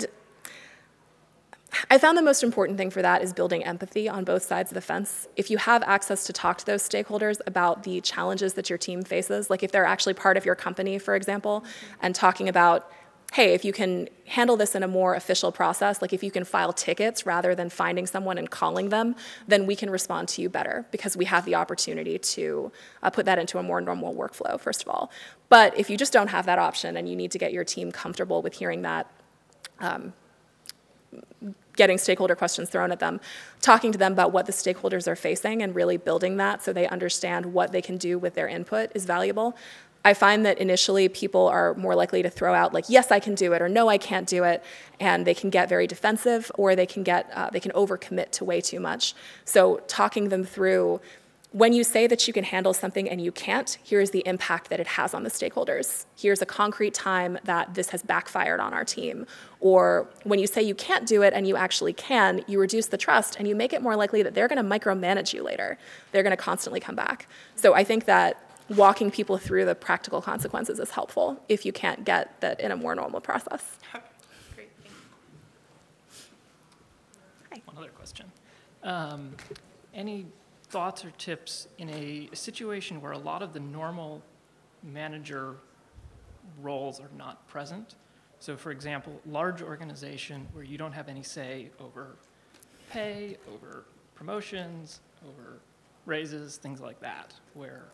found the most important thing for that is building empathy on both sides of the fence. If you have access to talk to those stakeholders about the challenges that your team faces, like if they're actually part of your company, for example, and talking about, hey, if you can handle this in a more official process, like if you can file tickets rather than finding someone and calling them, then we can respond to you better because we have the opportunity to put that into a more normal workflow, first of all. But if you just don't have that option and you need to get your team comfortable with hearing that, getting stakeholder questions thrown at them, talking to them about what the stakeholders are facing and really building that so they understand what they can do with their input is valuable. I find that initially people are more likely to throw out like, yes, I can do it, or no, I can't do it, and they can get very defensive, or they can overcommit to way too much. So talking them through, when you say that you can handle something and you can't, here's the impact that it has on the stakeholders. Here's a concrete time that this has backfired on our team. Or when you say you can't do it and you actually can, you reduce the trust and you make it more likely that they're going to micromanage you later. They're going to constantly come back. So I think that walking people through the practical consequences is helpful if you can't get that in a more normal process. Great, thank you. Hi. One other question. Any thoughts or tips in a situation where a lot of the normal manager roles are not present? So for example, large organization where you don't have any say over pay, over promotions, over raises, things like that, where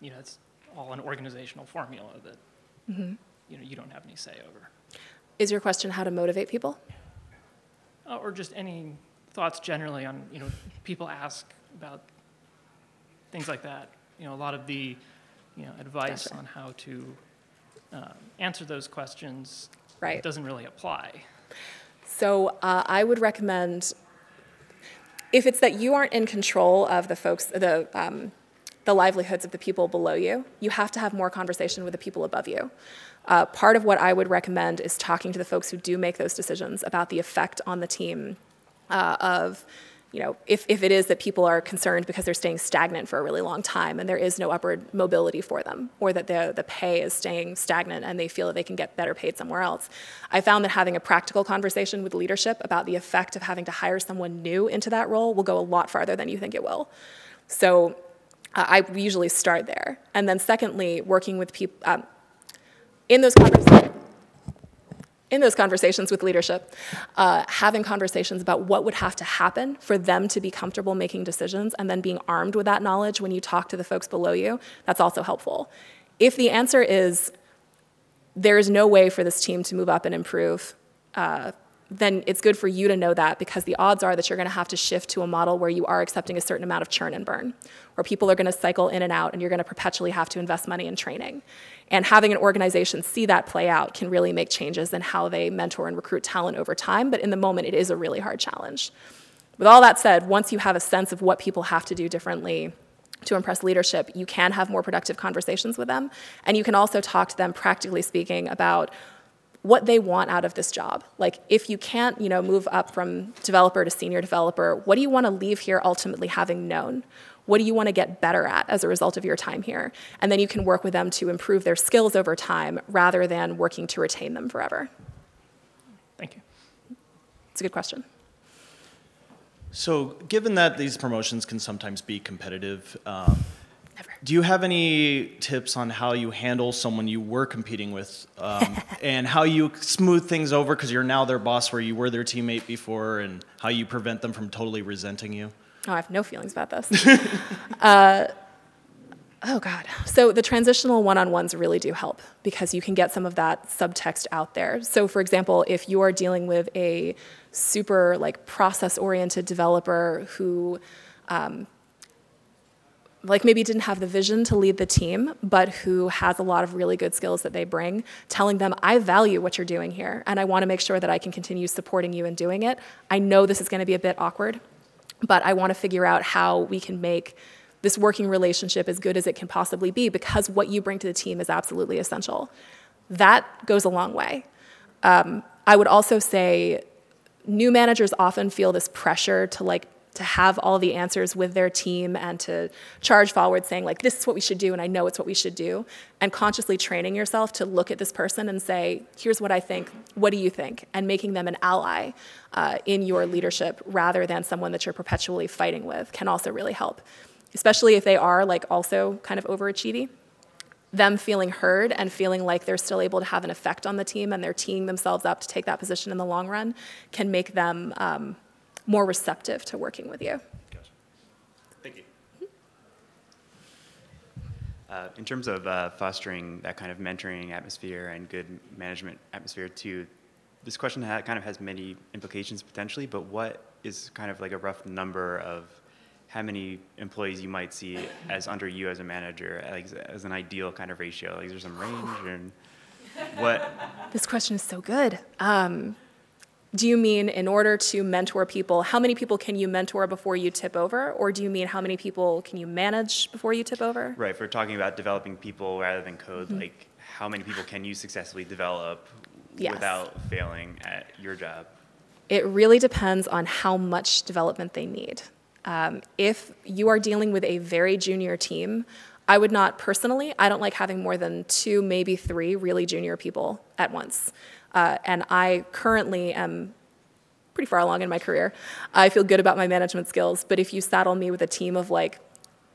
you know, it's all an organizational formula that you know, you don't have any say over. Is your question how to motivate people? Or just any thoughts generally on, you know, people ask about things like that. You know, a lot of the, you know, advice on how to answer those questions doesn't really apply. So I would recommend, if it's that you aren't in control of the folks, the livelihoods of the people below you, you have to have more conversation with the people above you. Part of what I would recommend is talking to the folks who do make those decisions about the effect on the team of, you know, if it is that people are concerned because they're staying stagnant for a really long time and there is no upward mobility for them, or that the pay is staying stagnant and they feel that they can get better paid somewhere else. I found that having a practical conversation with leadership about the effect of having to hire someone new into that role will go a lot farther than you think it will. So I usually start there. And then secondly, working with people, in those conversations with leadership, having conversations about what would have to happen for them to be comfortable making decisions, and then being armed with that knowledge when you talk to the folks below you, that's also helpful. If the answer is, there is no way for this team to move up and improve, then it's good for you to know that, because the odds are that you're gonna have to shift to a model where you are accepting a certain amount of churn and burn, where people are gonna cycle in and out and you're gonna perpetually have to invest money in training. And having an organization see that play out can really make changes in how they mentor and recruit talent over time, but in the moment it is a really hard challenge. With all that said, once you have a sense of what people have to do differently to impress leadership, you can have more productive conversations with them, and you can also talk to them, practically speaking, about what they want out of this job. Like, if you can't, you know, move up from developer to senior developer, what do you want to leave here ultimately having known? What do you want to get better at as a result of your time here? And then you can work with them to improve their skills over time rather than working to retain them forever. Thank you. It's a good question. So given that these promotions can sometimes be competitive, do you have any tips on how you handle someone you were competing with and how you smooth things over, because you're now their boss where you were their teammate before, and how you prevent them from totally resenting you? Oh, I have no feelings about this. Oh, God. So the transitional one-on-ones really do help, because you can get some of that subtext out there. So, for example, if you are dealing with a super, like, process-oriented developer who like maybe didn't have the vision to lead the team, but who has a lot of really good skills that they bring, telling them, I value what you're doing here, and I want to make sure that I can continue supporting you in doing it. I know this is going to be a bit awkward, but I want to figure out how we can make this working relationship as good as it can possibly be, because what you bring to the team is absolutely essential. That goes a long way. I would also say new managers often feel this pressure to, like, to have all the answers with their team and to charge forward saying, like, this is what we should do and I know it's what we should do, and consciously training yourself to look at this person and say, here's what I think, what do you think? And making them an ally in your leadership rather than someone that you're perpetually fighting with can also really help, especially if they are, like, also kind of overachieving. Them feeling heard and feeling like they're still able to have an effect on the team and they're teeing themselves up to take that position in the long run can make them more receptive to working with you. Gotcha. Thank you. In terms of fostering that kind of mentoring atmosphere and good management atmosphere too, this question kind of has many implications potentially, but what is kind of like a rough number of how many employees you might see as under you as a manager, like, as an ideal kind of ratio? Like, is there some range? And what? This question is so good. Do you mean in order to mentor people, how many people can you mentor before you tip over? Or do you mean how many people can you manage before you tip over? Right, if we're talking about developing people rather than code, like, how many people can you successfully develop without failing at your job? It really depends on how much development they need. If you are dealing with a very junior team, I would not personally, I don't like having more than 2, maybe 3 really junior people at once. And I currently am pretty far along in my career. I feel good about my management skills, but if you saddle me with a team of, like,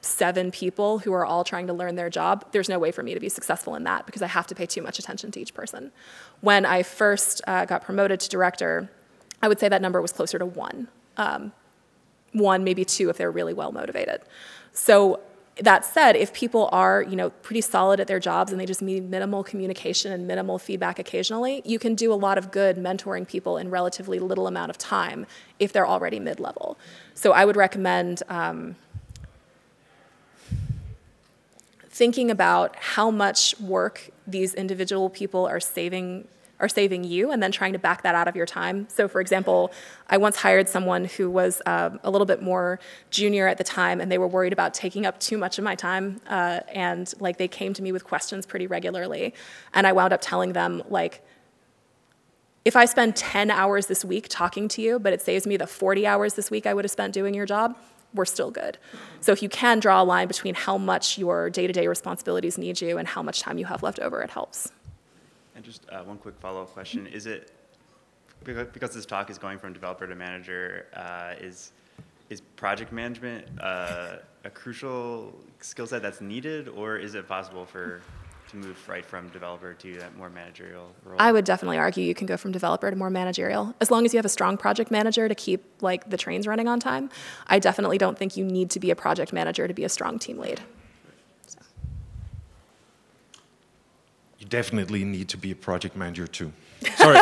7 people who are all trying to learn their job, there's no way for me to be successful in that, because I have to pay too much attention to each person. When I first got promoted to director, I would say that number was closer to 1. 1, maybe 2 if they're really well motivated. So That said, if people are, pretty solid at their jobs and they just need minimal communication and minimal feedback occasionally, you can do a lot of good mentoring people in relatively little amount of time if they're already mid-level. So I would recommend thinking about how much work these individual people are saving you, and then trying to back that out of your time. So for example, I once hired someone who was a little bit more junior at the time, and they were worried about taking up too much of my time, and like they came to me with questions pretty regularly, and I wound up telling them, like, if I spend 10 hours this week talking to you, but it saves me the 40 hours this week I would have spent doing your job, we're still good. So if you can draw a line between how much your day-to-day responsibilities need you and how much time you have left over, it helps. And just one quick follow-up question. Is it, because this talk is going from developer to manager, is project management a crucial skill set that's needed, or is it possible to move right from developer to that more managerial role? I would definitely argue you can go from developer to more managerial, as long as you have a strong project manager to keep the trains running on time. I definitely don't think you need to be a project manager to be a strong team lead. Definitely need to be a project manager too. Sorry,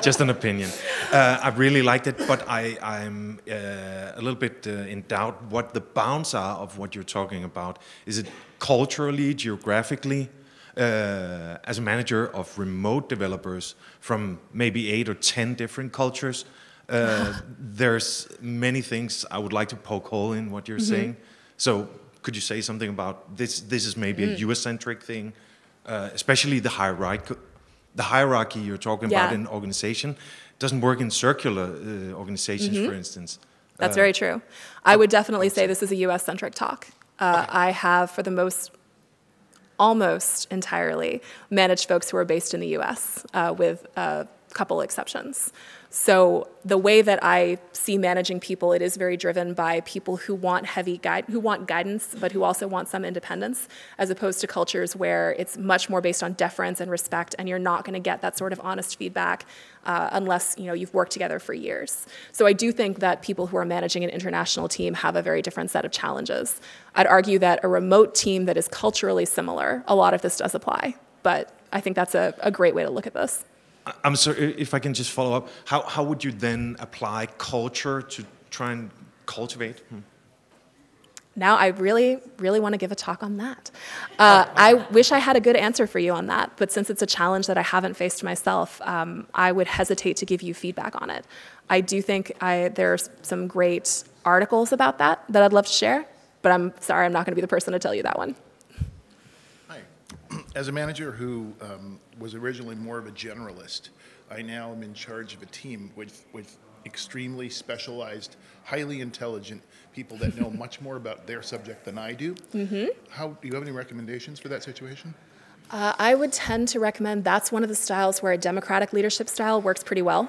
just an opinion. I really liked it, but I'm a little bit in doubt what the bounds are of what you're talking about. Is it culturally, geographically, as a manager of remote developers from maybe 8 or 10 different cultures? There's many things I would like to poke hole in what you're saying. So could you say something about this? This is maybe a US-centric thing. Especially the hierarchy you're talking about in an organization doesn't work in circular organizations, for instance. That's very true. I would definitely say this is a US-centric talk. Okay. I have, for the most, almost entirely, managed folks who are based in the US with a couple exceptions. So the way that I see managing people, it is very driven by people who want guidance, but who also want some independence, as opposed to cultures where it's much more based on deference and respect, and you're not going to get that sort of honest feedback unless you've worked together for years. So I do think that people who are managing an international team have a very different set of challenges. I'd argue that a remote team that is culturally similar, a lot of this does apply, but I think that's a great way to look at this. I'm sorry, if I can just follow up, how would you then apply culture to try and cultivate? Now I really, really want to give a talk on that. I wish I had a good answer for you on that, but since it's a challenge that I haven't faced myself, I would hesitate to give you feedback on it. I do think there are some great articles about that I'd love to share, but I'm sorry, I'm not going to be the person to tell you that one. As a manager who was originally more of a generalist, I now am in charge of a team with extremely specialized, highly intelligent people that know much more about their subject than I do. How, do you have any recommendations for that situation? I would tend to recommend that's one of the styles where a democratic leadership style works pretty well.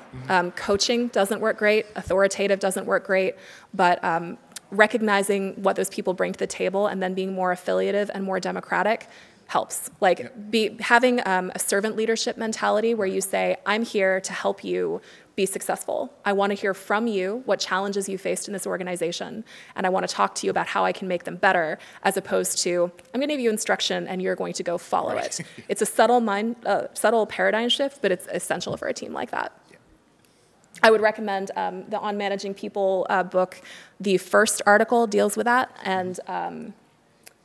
Coaching doesn't work great, authoritative doesn't work great, but recognizing what those people bring to the table and then being more affiliative and more democratic helps. Having a servant leadership mentality where you say, I'm here to help you be successful. I want to hear from you what challenges you faced in this organization, and I want to talk to you about how I can make them better, as opposed to, I'm going to give you instruction and you're going to go follow it. It's a subtle paradigm shift, but it's essential for a team like that. I would recommend the On Managing People book. The first article deals with that, and I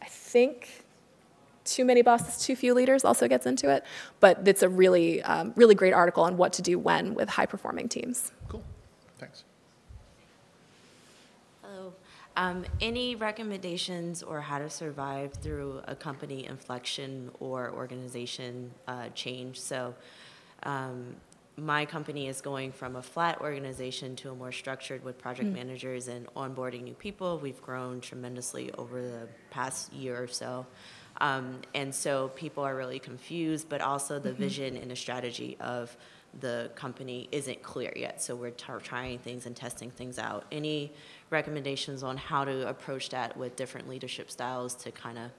think Too Many Bosses, Too Few Leaders also gets into it, but it's a really, really great article on what to do when with high-performing teams. Cool. Thanks. Hello. Any recommendations or how to survive through a company inflection or organization change? So my company is going from a flat organization to a more structured with project managers and onboarding new people. We've grown tremendously over the past year or so. And so people are really confused, but also the vision and the strategy of the company isn't clear yet. So we're trying things and testing things out. Any recommendations on how to approach that with different leadership styles to kind of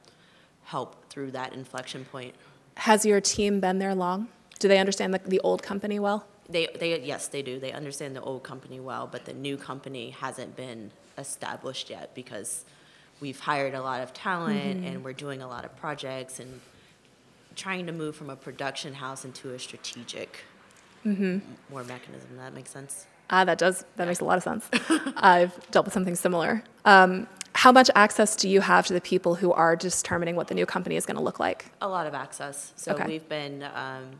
help through that inflection point? Has your team been there long? Do they understand the old company well? Yes, they do. They understand the old company well, but the new company hasn't been established yet because we've hired a lot of talent, mm-hmm. and we're doing a lot of projects and trying to move from a production house into a strategic mm-hmm. more mechanism. Does that make sense? That does. That makes a lot of sense. I've dealt with something similar. How much access do you have to the people who are determining what the new company is going to look like? A lot of access. So okay. we've been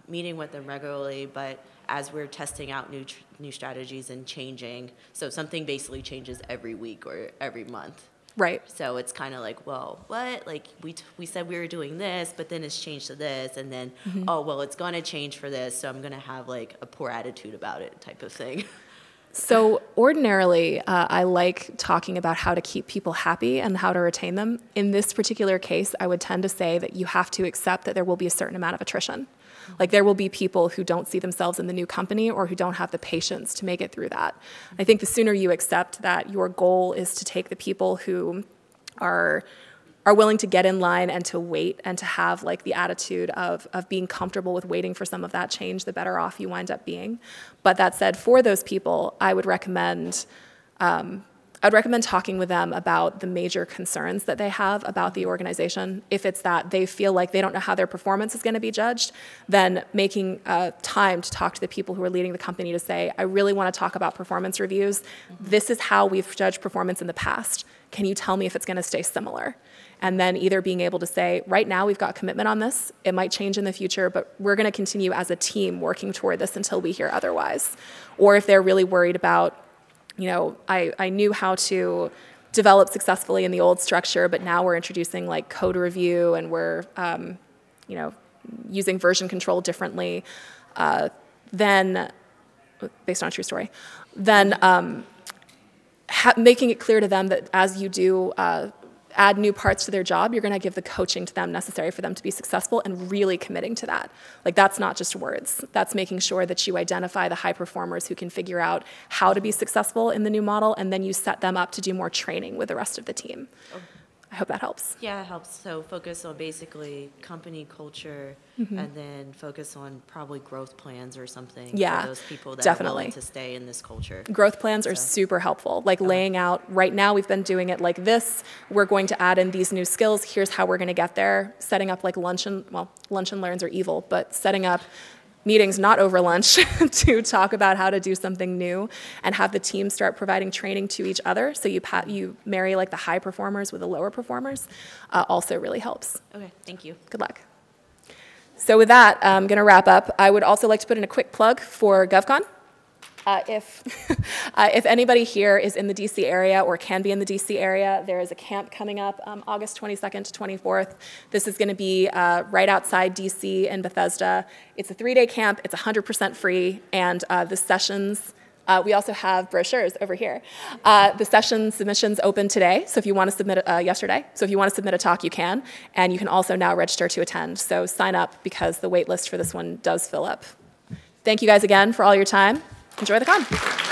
meeting with them regularly, but as we're testing out new strategies and changing, so something basically changes every week or every month. Right. So it's kind of like, well, what? Like we said we were doing this, but then it's changed to this, and then mm-hmm. oh well, it's going to change for this, so I'm going to have like a poor attitude about it type of thing. So ordinarily, I like talking about how to keep people happy and how to retain them. In this particular case, I would tend to say that you have to accept that there will be a certain amount of attrition. Like there will be people who don't see themselves in the new company or who don't have the patience to make it through that. I think the sooner you accept that your goal is to take the people who are willing to get in line and to wait and to have like the attitude of being comfortable with waiting for some of that change, the better off you wind up being. But that said, for those people, I would recommend talking with them about the major concerns that they have about the organization. If it's that they feel like they don't know how their performance is going to be judged, then making time to talk to the people who are leading the company to say, I really want to talk about performance reviews. This is how we've judged performance in the past. Can you tell me if it's going to stay similar? And then either being able to say, right now we've got commitment on this, it might change in the future, but we're going to continue as a team working toward this until we hear otherwise. Or if they're really worried about, you know, I knew how to develop successfully in the old structure, but now we're introducing like code review and we're, you know, using version control differently, then, based on a true story, then making it clear to them that as you do add new parts to their job, you're going to give the coaching to them necessary for them to be successful and really committing to that. Like that's not just words. That's making sure that you identify the high performers who can figure out how to be successful in the new model, and then you set them up to do more training with the rest of the team. Okay. I hope that helps. Yeah, it helps. So focus on basically company culture, mm-hmm. and then focus on probably growth plans or something. Yeah, for those people that definitely are willing to stay in this culture. Growth plans are super helpful. Like laying out, right now we've been doing it like this. We're going to add in these new skills. Here's how we're going to get there. Setting up like lunch and learns are evil, but setting up meetings not over lunch to talk about how to do something new and have the team start providing training to each other. So you marry like the high performers with the lower performers also really helps. Okay, thank you. Good luck. So with that, I'm going to wrap up. I would also like to put in a quick plug for GovCon. If anybody here is in the DC area or can be in the DC area, there is a camp coming up August 22nd to 24th. This is going to be right outside DC in Bethesda. It's a 3-day camp. It's 100% free, and the sessions. We also have brochures over here. The session submissions open today, so if you want to submit yesterday. So if you want to submit a talk, you can, and you can also now register to attend. So sign up because the wait list for this one does fill up. Thank you guys again for all your time. Enjoy the con.